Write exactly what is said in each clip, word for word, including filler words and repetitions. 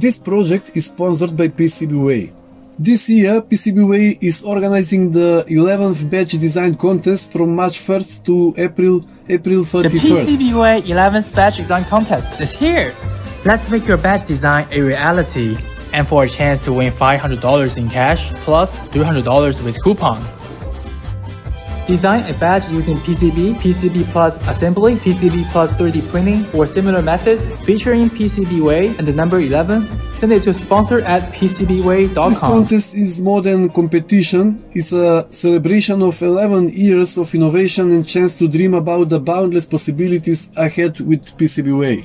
This project is sponsored by PCBWay. This year PCBWay is organizing the eleventh batch design contest from March first to April April thirty-first. The PCBWay eleventh batch design contest is here. Let's make your batch design a reality. And for a chance to win five hundred dollars in cash plus three hundred dollars with coupon. Design a batch using P C B, P C B plus assembly, P C B plus three D printing or similar methods featuring PCBWay and the number eleven. Send it to sponsor at P C B way dot com. This contest is more than competition. It's a celebration of eleven years of innovation and chance to dream about the boundless possibilities ahead with PCBWay.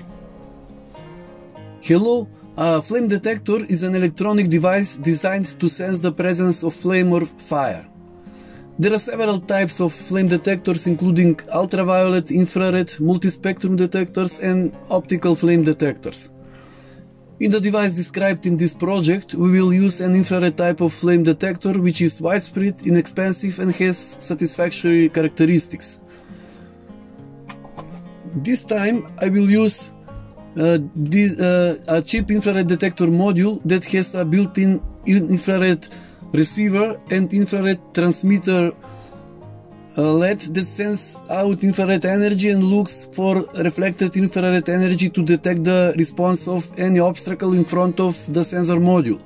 Hello. A flame detector is an electronic device designed to sense the presence of flame or fire. There are several types of flame detectors including ultraviolet, infrared, multispectrum detectors and optical flame detectors. In the device described in this project, we will use an infrared type of flame detector which is widespread, inexpensive and has satisfactory characteristics. This time I will use Uh, this, uh, a cheap infrared detector module that has a built-in infrared receiver and infrared transmitter uh, L E D that sends out infrared energy and looks for reflected infrared energy to detect the response of any obstacle in front of the sensor module.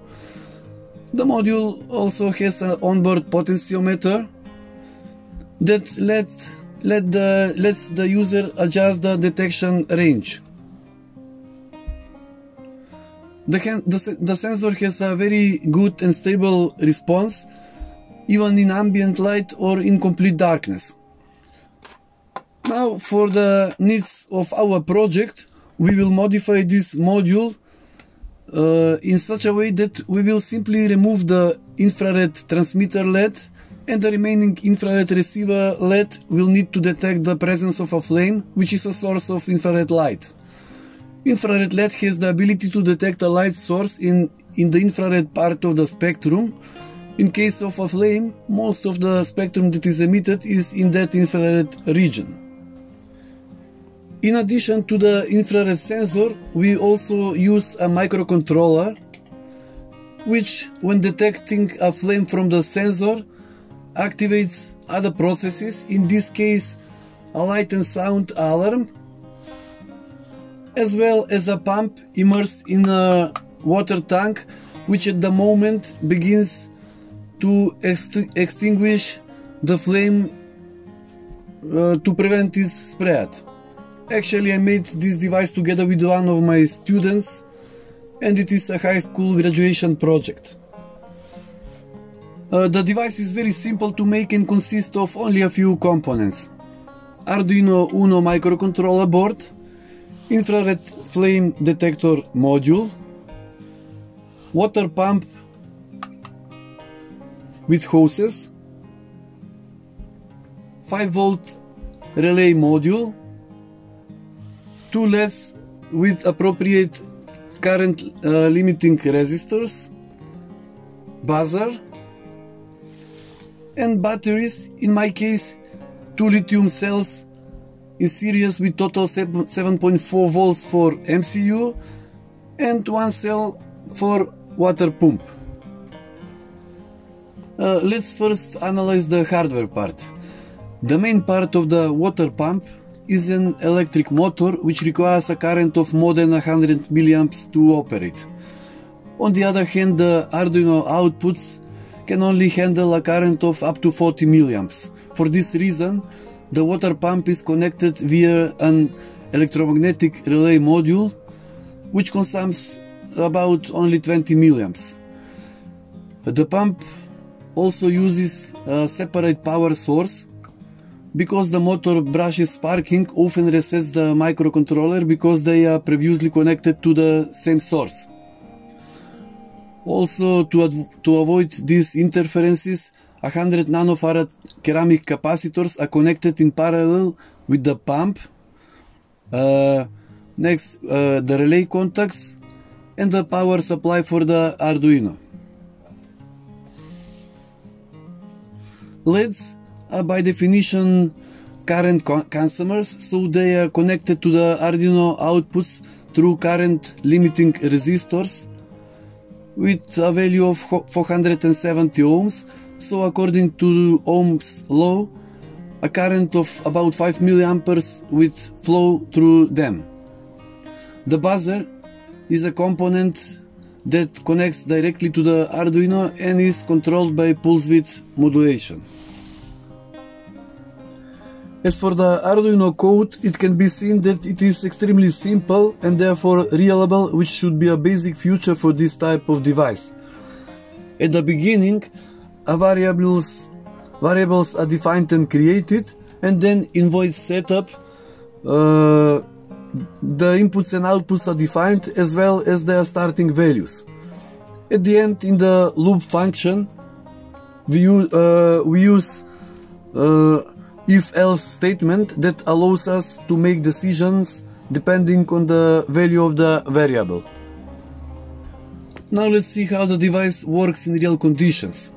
The module also has an onboard potentiometer that lets, let the, lets the user adjust the detection range. The, the, the sensor has a very good and stable response, even in ambient light or in complete darkness. Now, for the needs of our project, we will modify this module uh, in such a way that we will simply remove the infrared transmitter L E D and the remaining infrared receiver L E D will need to detect the presence of a flame, which is a source of infrared light. Infrared L E D has the ability to detect a light source in, in the infrared part of the spectrum. In case of a flame, most of the spectrum that is emitted is in that infrared region. In addition to the infrared sensor, we also use a microcontroller, which, when detecting a flame from the sensor, activates other processes, in this case a light and sound alarm, as well as a pump immersed in a water tank, which at the moment begins to ext extinguish the flame uh, to prevent its spread. Actually, I made this device together with one of my students, and it is a high school graduation project. Uh, the device is very simple to make and consists of only a few components. Arduino Uno microcontroller board, infrared flame detector module, water pump with hoses, five volt relay module, two L E Ds with appropriate current uh, limiting resistors, buzzer, and batteries, in my case two lithium cells in series with total seven point four volts for M C U and one cell for water pump. Uh, let's first analyze the hardware part. The main part of the water pump is an electric motor which requires a current of more than one hundred milliamps to operate. On the other hand, the Arduino outputs can only handle a current of up to forty milliamps. For this reason, the water pump is connected via an electromagnetic relay module, which consumes about only twenty milliamps. The pump also uses a separate power source. Because the motor brushes sparking, often resets the microcontroller because they are previously connected to the same source. Also, to, to avoid these interferences, one hundred nanofarad ceramic capacitors are connected in parallel with the pump. Uh, next, uh, the relay contacts and the power supply for the Arduino. L E Ds are by definition current consumers, so they are connected to the Arduino outputs through current limiting resistors with a value of four hundred seventy ohms, so according to Ohm's law, a current of about five milliamps will flow through them. The buzzer is a component that connects directly to the Arduino and is controlled by pulse width modulation. As for the Arduino code, it can be seen that it is extremely simple and therefore reliable, which should be a basic feature for this type of device. At the beginning, variables, variables are defined and created, and then in voice setup uh, the inputs and outputs are defined as well as their starting values. At the end, in the loop function, we, uh, we use uh, if-else statement that allows us to make decisions depending on the value of the variable. Now let's see how the device works in real conditions.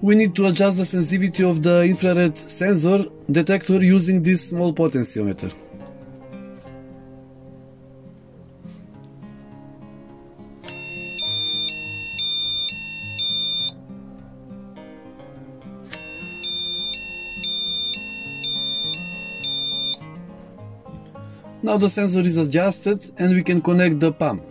We need to adjust the sensitivity of the infrared sensor detector using this small potentiometer. Now the sensor is adjusted and we can connect the pump.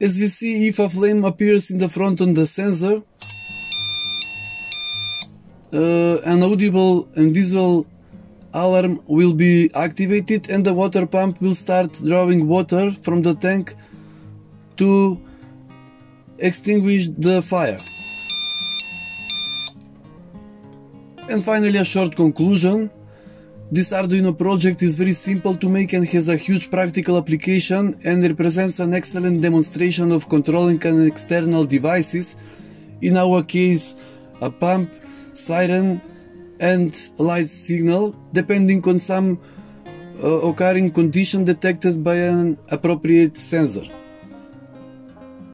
As we see, if a flame appears in the front on the sensor, uh, an audible and visual alarm will be activated and the water pump will start drawing water from the tank to extinguish the fire. And finally, a short conclusion. This Arduino project is very simple to make and has a huge practical application and represents an excellent demonstration of controlling an external devices, in our case a pump, siren and light signal, depending on some uh, occurring condition detected by an appropriate sensor.